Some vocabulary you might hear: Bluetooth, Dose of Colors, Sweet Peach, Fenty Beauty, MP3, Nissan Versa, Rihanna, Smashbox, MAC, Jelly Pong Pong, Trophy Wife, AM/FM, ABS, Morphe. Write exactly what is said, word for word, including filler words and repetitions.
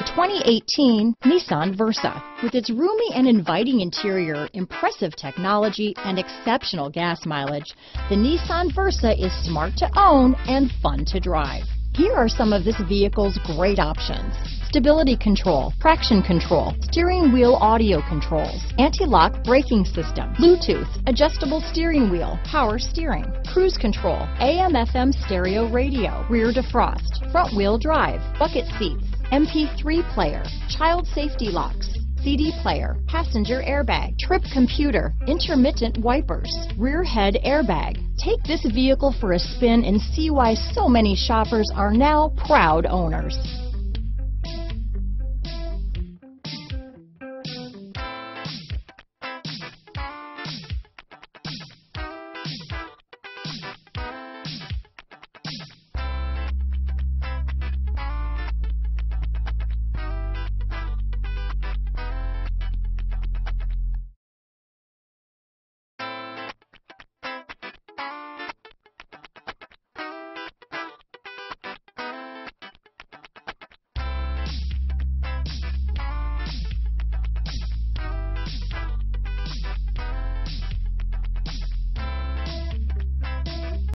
The twenty eighteen Nissan Versa. With its roomy and inviting interior, impressive technology, and exceptional gas mileage, the Nissan Versa is smart to own and fun to drive. Here are some of this vehicle's great options: stability control, traction control, steering wheel audio controls, anti-lock braking system, Bluetooth, adjustable steering wheel, power steering, cruise control, A M F M stereo radio, rear defrost, front wheel drive, bucket seats, M P three player, child safety locks, C D player, passenger airbag, trip computer, intermittent wipers, rear head airbag. Take this vehicle for a spin and see why so many shoppers are now proud owners.